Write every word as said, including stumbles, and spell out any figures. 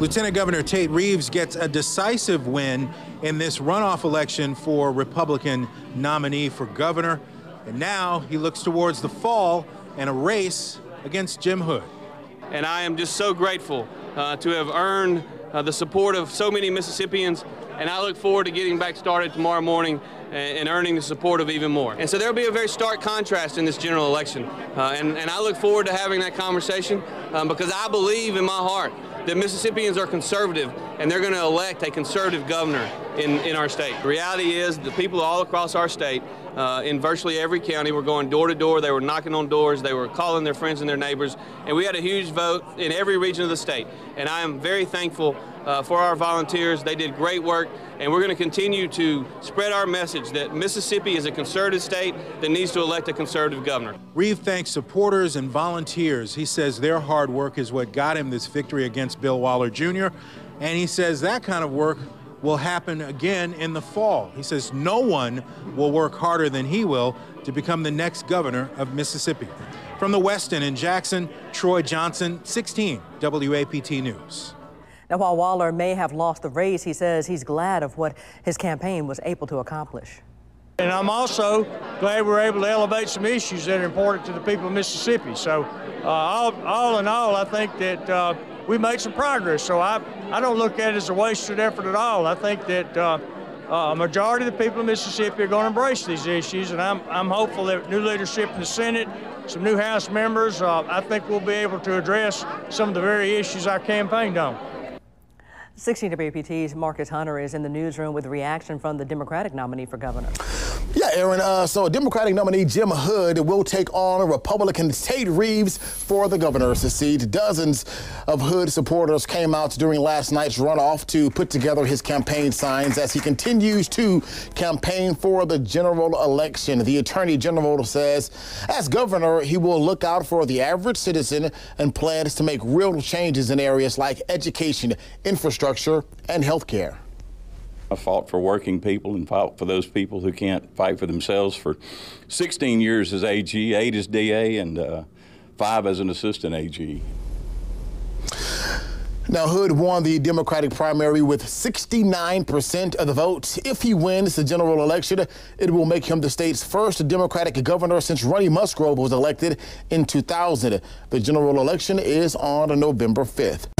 Lieutenant Governor Tate Reeves gets a decisive win in this runoff election for Republican nominee for governor. And now he looks towards the fall and a race against Jim Hood. And I am just so grateful uh, to have earned uh, the support of so many Mississippians. And I look forward to getting back started tomorrow morning and, and earning the support of even more. And so there'll be a very stark contrast in this general election. Uh, and, and I look forward to having that conversation um, because I believe in my heart that Mississippians are conservative and they're going to elect a conservative governor in, in our state. The reality is the people all across our state, uh, in virtually every county, were going door to door, they were knocking on doors, they were calling their friends and their neighbors, and we had a huge vote in every region of the state. And I am very thankful uh, for our volunteers. They did great work, and we're going to continue to spread our message that Mississippi is a conservative state that needs to elect a conservative governor. Reeves thanks supporters and volunteers. He says their hard work is what got him this victory against Bill Waller Junior And he says that kind of work will happen again in the fall. He says no one will work harder than he will to become the next governor of Mississippi. From the Westin in Jackson, Troy Johnson, sixteen W A P T News. Now, while Waller may have lost the race, he says he's glad of what his campaign was able to accomplish. And I'm also glad we're able to elevate some issues that are important to the people of Mississippi. So uh, all, all in all, I think that uh, we made some progress, so I, I don't look at it as a wasted effort at all. I think that uh, a majority of the people of Mississippi are going to embrace these issues, and I'm, I'm hopeful that new leadership in the Senate, some new House members, uh, I think we'll be able to address some of the very issues I campaigned on. sixteen W A P T's Marcus Hunter is in the newsroom with a reaction from the Democratic nominee for governor. Yeah, Aaron, uh, so Democratic nominee Jim Hood will take on Republican Tate Reeves for the governor's seat. Dozens of Hood supporters came out during last night's runoff to put together his campaign signs as he continues to campaign for the general election. The Attorney General says as governor, he will look out for the average citizen and plans to make real changes in areas like education, infrastructure, and health care. I fought for working people and fought for those people who can't fight for themselves for sixteen years as A G, eight as D A, and uh, five as an assistant A G. Now, Hood won the Democratic primary with sixty-nine percent of the vote. If he wins the general election, it will make him the state's first Democratic governor since Ronnie Musgrove was elected in two thousand. The general election is on November fifth.